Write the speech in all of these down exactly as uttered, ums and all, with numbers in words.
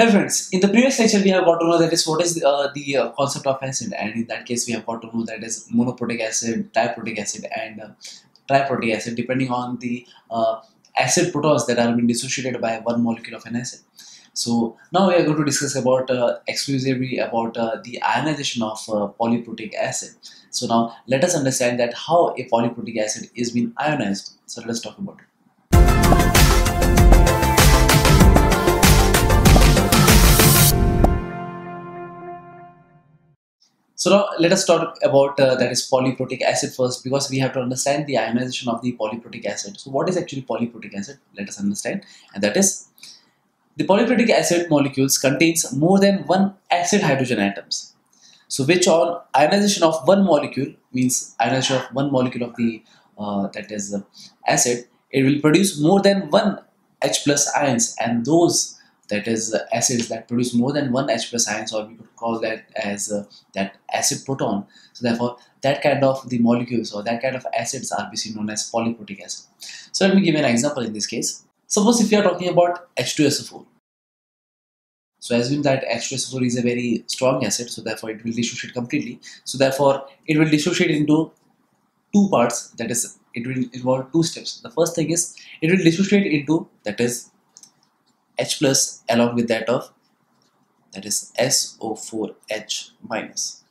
Hey friends, in the previous lecture we have got to know that is what is uh, the uh, concept of acid, and in that case we have got to know that is monoprotic acid, diprotic acid and uh, triprotic acid, depending on the uh, acid proteins that are being dissociated by one molecule of an acid. So now we are going to discuss about uh, exclusively about uh, the ionization of uh, polyprotic acid. So now let us understand that how a polyprotic acid is being ionized. So let us talk about it. So now let us talk about uh, that is polyprotic acid first, because we have to understand the ionization of the polyprotic acid. So what is actually polyprotic acid? Let us understand, and that is the polyprotic acid molecules contains more than one acid hydrogen atoms. So which all ionization of one molecule means ionization of one molecule of the uh, that is uh, acid, it will produce more than one H plus ions, and those that is uh, acids that produce more than one H plus ions, or we could call that as uh, that acid proton. So therefore that kind of the molecules or that kind of acids are basically known as polyprotic acid. So let me give you an example. In this case, suppose if you are talking about H two S O four, so assume that H two S O four is a very strong acid, so therefore it will dissociate completely. So therefore it will dissociate into two parts, that is it will involve two steps. The first thing is it will dissociate into that is H plus along with that of that is S O four H minus.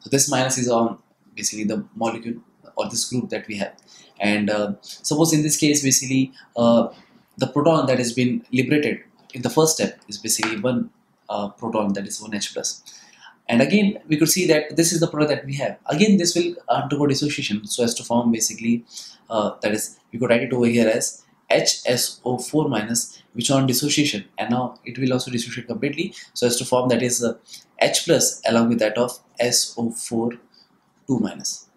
So this minus is on basically the molecule or this group that we have, and uh, suppose in this case basically uh, the proton that has been liberated in the first step is basically one uh, proton, that is one H plus, and again we could see that this is the proton that we have. Again this will undergo dissociation so as to form basically uh, that is we could write it over here as H S O four minus, which on dissociation, and now it will also dissociate completely so as to form that is uh, H plus along with that of S O four two minus.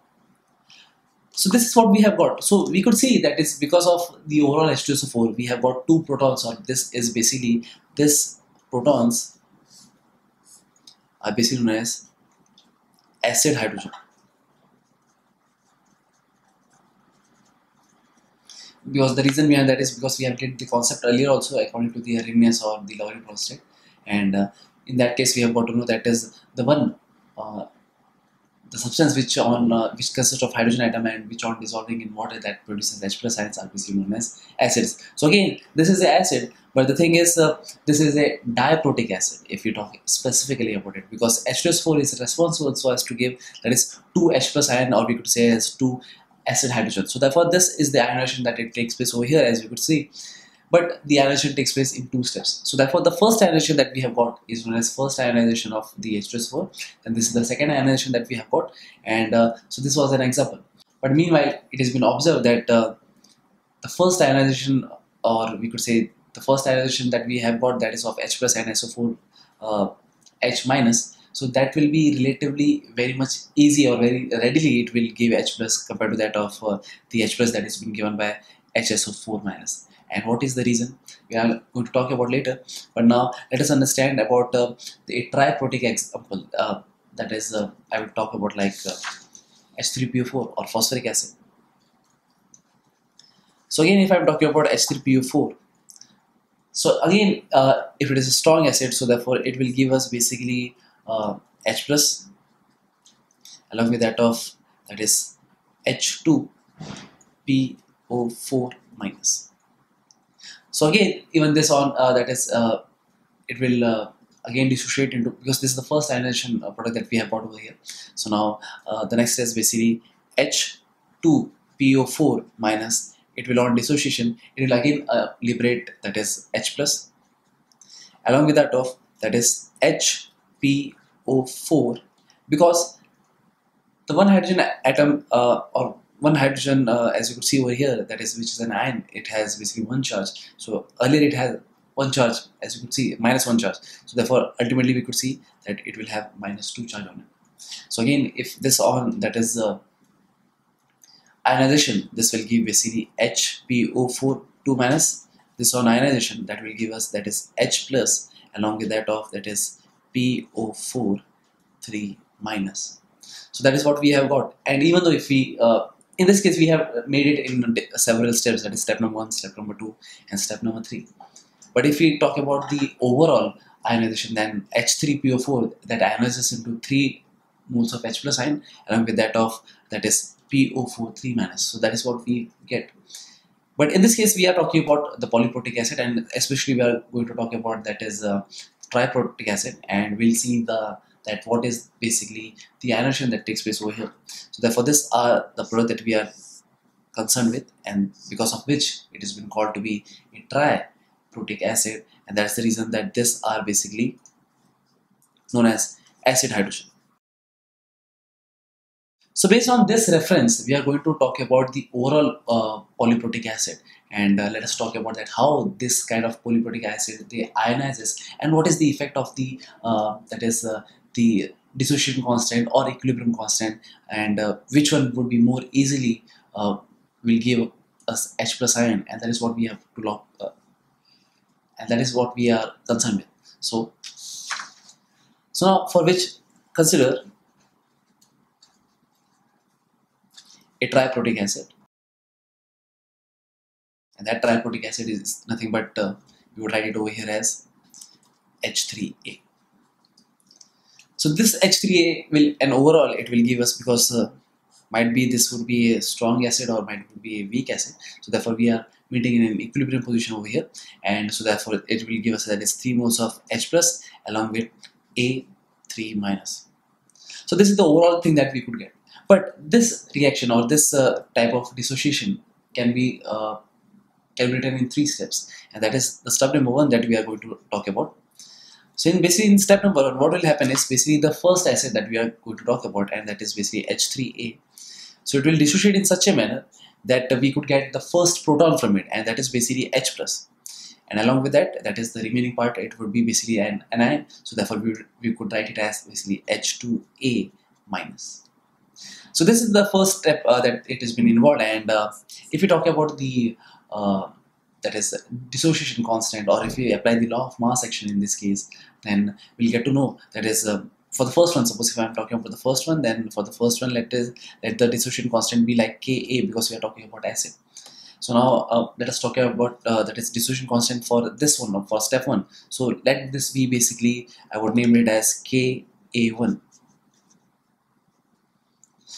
So this is what we have got. So we could see that is because of the overall H two S O four we have got two protons, or this is basically this protons are basically known as acid hydrogen, because the reason behind that is because we have did the concept earlier also according to the Arrhenius or the Lowry prostate, and uh, in that case we have got to know that is the one uh, the substance which on uh, which consists of hydrogen atom and which on dissolving in water that produces H plus ions are basically known as acids. So again this is an acid, but the thing is uh, this is a diprotic acid if you talk specifically about it, because H two S four is responsible so as to give that is two H plus ion, or we could say as two acid hydrogen. So therefore this is the ionization that it takes place over here, as you could see, but the ionization takes place in two steps. So therefore the first ionization that we have got is known as first ionization of the H two S four, and this is the second ionization that we have got, and uh, so this was an example. But meanwhile it has been observed that uh, the first ionization, or we could say the first ionization that we have got, that is of H plus and S O four uh, H minus, so that will be relatively very much easy, or very readily it will give H plus compared to that of uh, the H plus that is been given by H S O four minus. And what is the reason? We are going to talk about later. But now let us understand about uh, the triprotic example. Uh, that is, uh, I will talk about like uh, H three P O four or phosphoric acid. So again, if I am talking about H three P O four. So again, uh, if it is a strong acid, so therefore it will give us basically Uh, H plus along with that of that is H two P O four minus. So again even this on uh, that is uh, it will uh, again dissociate into, because this is the first ionization uh, product that we have got over here. So now uh, the next is basically H two P O four minus, it will on dissociation it will again uh, liberate that is H plus along with that of that is H P O four, because the one hydrogen atom uh, or one hydrogen uh, as you could see over here, that is which is an ion, it has basically one charge. So earlier it has one charge, as you could see minus one charge, so therefore ultimately we could see that it will have minus two charge on it. So again if this on that is uh, ionization, this will give basically H P O four two minus, this on ionization that will give us that is H plus along with that of that is P O four three minus. So that is what we have got. And even though if we uh, in this case we have made it in several steps, that is step number one, step number two and step number three. But if we talk about the overall ionization, then H three P O four that ionizes into three moles of H plus ion along with that of that is P O four three minus. So that is what we get. But in this case, we are talking about the polyprotic acid, and especially we are going to talk about that is uh, triprotic acid, and we'll see the that what is basically the ionization that takes place over here. So therefore, these are the product that we are concerned with, and because of which it has been called to be a triprotic acid, and that's the reason that these are basically known as acid hydrogen. So based on this reference, we are going to talk about the overall uh, polyprotic acid, and uh, let us talk about that, how this kind of polyprotic acid they ionizes, and what is the effect of the uh, that is uh, the dissociation constant or equilibrium constant, and uh, which one would be more easily uh, will give us H plus ion, and that is what we have to lock, uh, and that is what we are concerned with. So, so now for which consider a triprotic acid, and that triprotic acid is nothing but uh, we would write it over here as H three A. So this H three A will, and overall it will give us, because uh, might be this would be a strong acid or might be a weak acid, so therefore we are meeting in an equilibrium position over here, and so therefore it will give us that is three moles of H plus along with A three minus. So this is the overall thing that we could get. But this reaction or this uh, type of dissociation can be uh, calculated in three steps, and that is the step number one that we are going to talk about. So in basically in step number one, what will happen is basically the first acid that we are going to talk about, and that is basically H three A. So it will dissociate in such a manner that we could get the first proton from it, and that is basically H plus. And along with that, that is the remaining part, it would be basically an anion, so therefore we, we could write it as basically H two A minus. So this is the first step uh, that it has been involved, and uh, if we talk about the uh, that is dissociation constant, or if we apply the law of mass action in this case, then we'll get to know that is uh, for the first one, suppose if I'm talking about the first one, then for the first one let, is, let the dissociation constant be like Ka, because we are talking about acid. So now uh, let us talk about uh, that is dissociation constant for this one, for step one. So let this be basically, I would name it as K A one.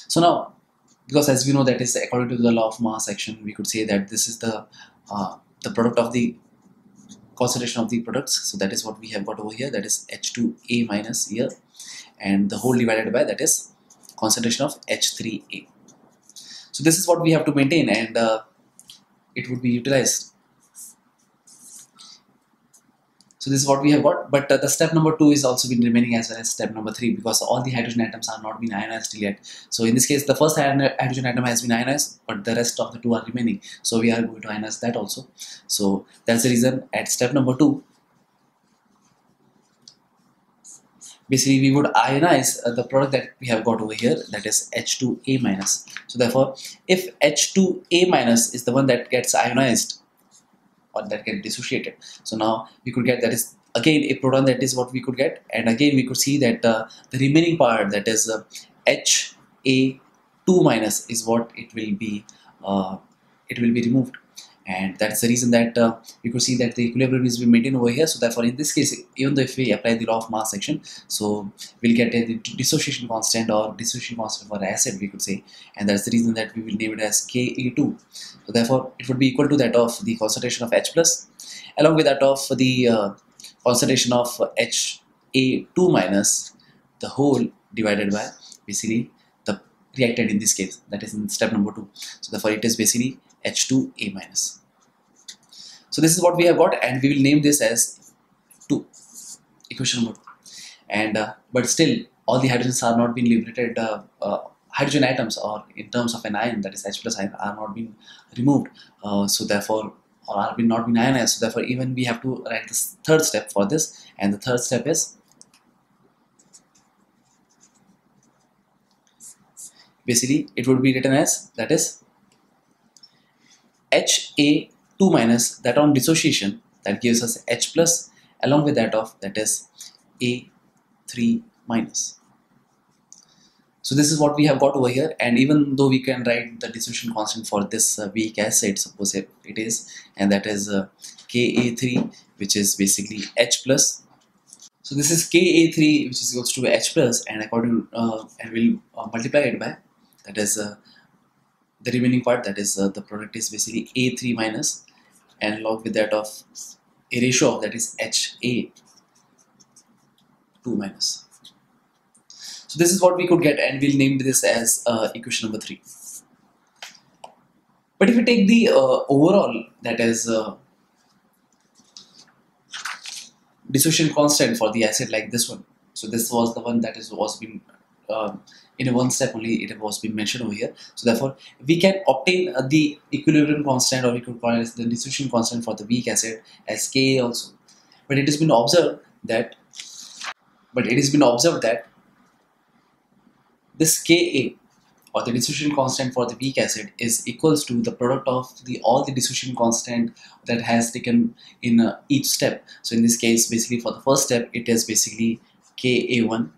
So now, because as we know that is according to the law of mass action, we could say that this is the uh, the product of the concentration of the products. So that is what we have got over here, that is H two A minus here, and the whole divided by that is concentration of H three A. So this is what we have to maintain, and uh, it would be utilized. So this is what we have got, but uh, the step number two is also been remaining as well as step number three, because all the hydrogen atoms are not been ionized yet. So in this case, the first hydrogen atom has been ionized, but the rest of the two are remaining. So we are going to ionize that also. So that's the reason at step number two, basically we would ionize uh, the product that we have got over here, that is H two A minus. So therefore, if H two A minus is the one that gets ionized, or that get dissociated, so now we could get that is again a proton, that is what we could get, and again we could see that uh, the remaining part, that is uh, H A two minus, is what it will be uh, it will be removed, and that's the reason that uh, you could see that the equilibrium is being maintained over here. So therefore in this case, even though if we apply the law of mass action, so we'll get a dissociation constant or dissociation constant for acid, we could say, and that's the reason that we will name it as K A two. So therefore it would be equal to that of the concentration of H plus along with that of the uh, concentration of H A two minus, the whole divided by basically the reactant in this case, that is in step number two. So therefore it is basically H two A minus. So this is what we have got, and we will name this as two, equation number two. And uh, but still all the hydrogens are not being liberated, uh, uh, hydrogen atoms, or in terms of an ion, that is H plus ion, are not being removed, uh, so therefore, or are not being ionized. So therefore even we have to write this third step for this, and the third step is basically it would be written as that is H A two minus, that on dissociation that gives us H plus along with that of that is A three minus. So this is what we have got over here, and even though we can write the dissociation constant for this uh, weak acid, suppose it is, and that is uh, K A three, which is basically H plus. So this is K A three, which is equals to H plus, and according uh, I will uh, multiply it by, that is uh, the remaining part, that is uh, the product is basically A three minus, and log with that of a ratio of that is H A two minus. So this is what we could get, and we'll name this as uh, equation number three. But if we take the uh, overall, that is uh, dissociation constant for the acid like this one. So this was the one that is was being uh, in a one step only it was being mentioned over here. So therefore we can obtain uh, the equilibrium constant, or we could call it as the dissociation constant for the weak acid as K A also. But it has been observed that, but it has been observed that this K A, or the dissociation constant for the weak acid, is equals to the product of the all the dissociation constant that has taken in uh, each step. So in this case, basically for the first step, it is basically K A one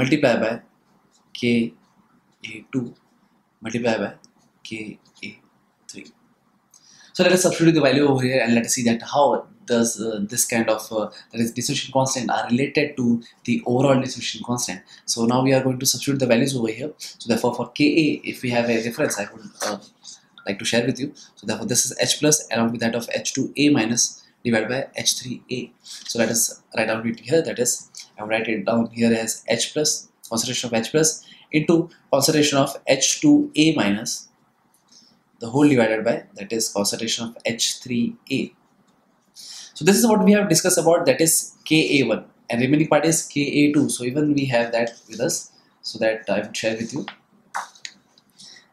multiplied by K A two multiplied by K A three. So let us substitute the value over here, and let us see that how does uh, this kind of uh, that is dissociation constant are related to the overall dissociation constant. So now we are going to substitute the values over here. So therefore for Ka, if we have a reference, I would uh, like to share with you. So therefore this is H plus along with that of H two A minus divided by H three A. So let us write down it here, that is, I will write it down here as H plus, concentration of H plus into concentration of H two A minus, the whole divided by, that is, concentration of H three A. So this is what we have discussed about, that is K A one, and remaining part is K A two. So even we have that with us, so that I will share with you,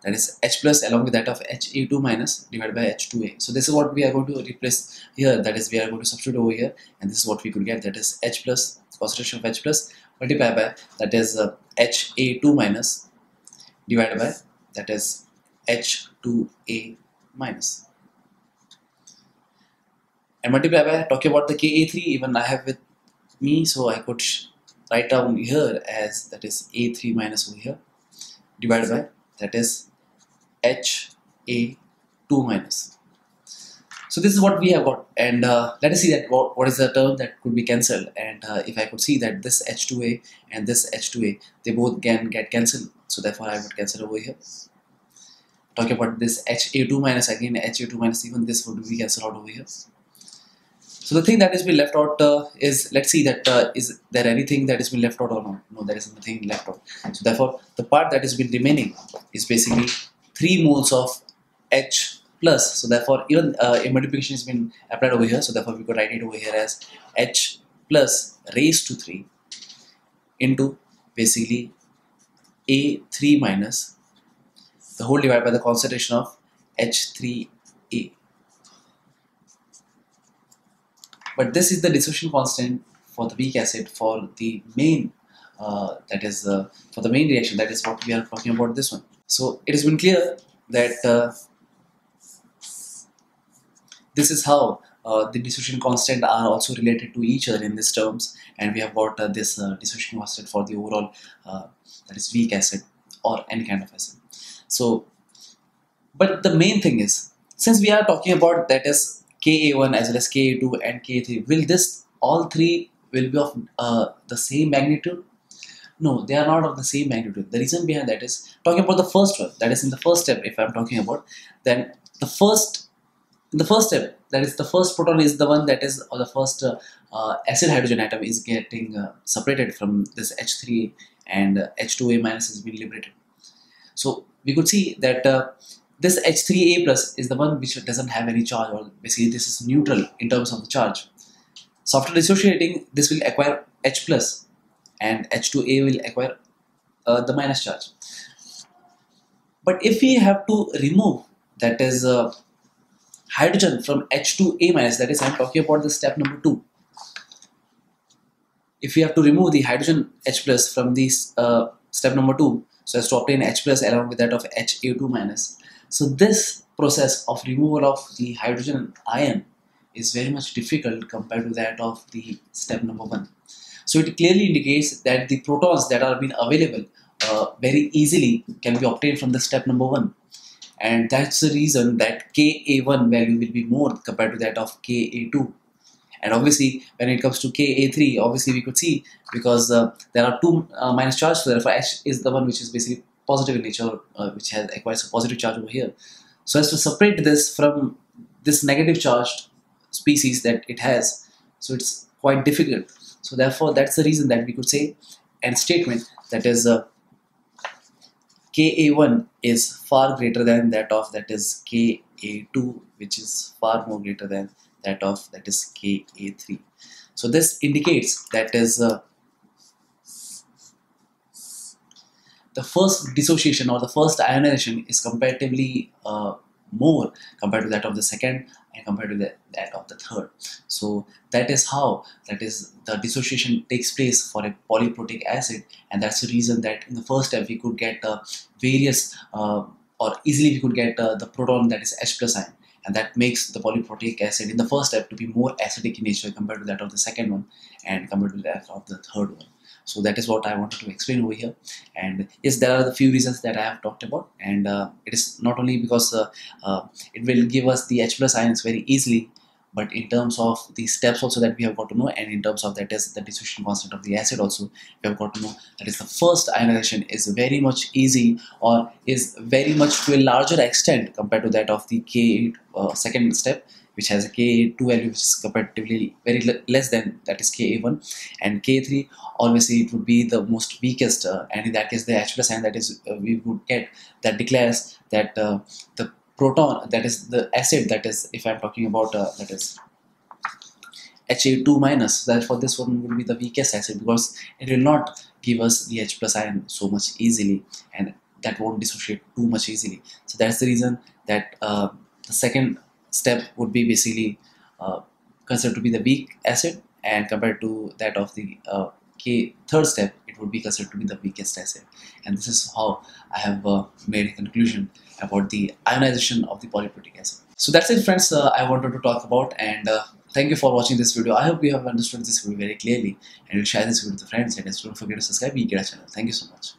that is H plus along with that of H A two minus divided by H two A. So this is what we are going to replace here, that is we are going to substitute over here, and this is what we could get, that is H plus, concentration of H plus multiplied by, that is uh, H A two minus divided by, that is H two A minus, and multiply by, talking about the K A three, even I have with me, so I could write down here as, that is A three minus over here divided by, that is H A two minus. So this is what we have got, and uh, let us see that what, what is the term that could be cancelled, and uh, if I could see that this H two A and this H two A, they both can get cancelled, so therefore I would cancel over here. Talking about this H A two minus, again H A two minus, even this would be cancelled out over here. So the thing that has been left out uh, is, let's see that uh, is there anything that has been left out or not? No, there is nothing left out. So therefore the part that has been remaining is basically three moles of H plus. So therefore even uh, a multiplication has been applied over here. So therefore we could write it over here as H plus raised to three into basically A three minus, the whole divided by the concentration of H three A. But this is the dissociation constant for the weak acid for the main, uh, that is uh, for the main reaction, that is what we are talking about this one. So it has been clear that uh, this is how uh, the dissociation constant are also related to each other in these terms, and we have got uh, this uh, dissociation constant for the overall uh, that is weak acid or any kind of acid. So, but the main thing is, since we are talking about that is K A one as well as K A two and K A three, will this all three will be of uh, the same magnitude? No, they are not of the same magnitude. The reason behind that is, talking about the first one, that is in the first step, if I'm talking about, then the first, in the first step, that is the first proton is the one that is, or the first uh, uh, acid hydrogen atom is getting uh, separated from this H three, and uh, H two A minus is being liberated. So we could see that uh, this H three A plus is the one which doesn't have any charge, or basically this is neutral in terms of the charge. So after dissociating, this will acquire H plus, and H two A will acquire uh, the minus charge. But if we have to remove that is uh, hydrogen from H two A minus, that is I'm talking about the step number two. If we have to remove the hydrogen H plus from this uh, step number two, so as to obtain H plus along with that of H A two minus. So this process of removal of the hydrogen ion is very much difficult compared to that of the step number one. So it clearly indicates that the protons that are being available uh, very easily can be obtained from the step number one. And that's the reason that K A one value will be more compared to that of K A two. And obviously, when it comes to K A three, obviously we could see, because uh, there are two uh, minus charges, so therefore H is the one which is basically positive in nature, uh, which has acquires a positive charge over here. So as to separate this from this negative charged species that it has, so it's quite difficult. So therefore, that's the reason that we could say and statement that is uh, K A one is far greater than that of that is K A two, which is far more greater than that of that is K A three. So this indicates that is uh, the first dissociation or the first ionization is comparatively uh, more compared to that of the second and compared to the, that of the third. So that is how that is the dissociation takes place for a polyprotic acid, and that's the reason that in the first step we could get uh, various uh, or easily we could get uh, the proton that is H plus ion, and that makes the polyprotic acid in the first step to be more acidic in nature compared to that of the second one and compared to that of the third one. So that is what I wanted to explain over here. And yes, there are the few reasons that I have talked about, and uh, it is not only because uh, uh, it will give us the H plus ions very easily, but in terms of the steps also that we have got to know, and in terms of that is the dissociation constant of the acid also we have got to know, that is the first ionization is very much easy or is very much to a larger extent compared to that of the K uh, second step, which has a K A two value which is comparatively very le less than that is K A one, and K A three obviously it would be the most weakest, uh, and in that case the H plus ion that is uh, we would get that declares that uh, the proton that is the acid that is, if I'm talking about uh, that is H A two minus, therefore this one would be the weakest acid because it will not give us the H plus ion so much easily, and that won't dissociate too much easily. So that's the reason that uh, the second step would be basically uh, considered to be the weak acid, and compared to that of the uh, K third step it would be considered to be the weakest acid. And this is how I have uh, made a conclusion about the ionization of the polyprotic acid. So that's it, friends, uh, I wanted to talk about, and uh, thank you for watching this video. I hope you have understood this video very clearly, and will share this video with the friends, and don't forget to subscribe to our channel. Thank you so much.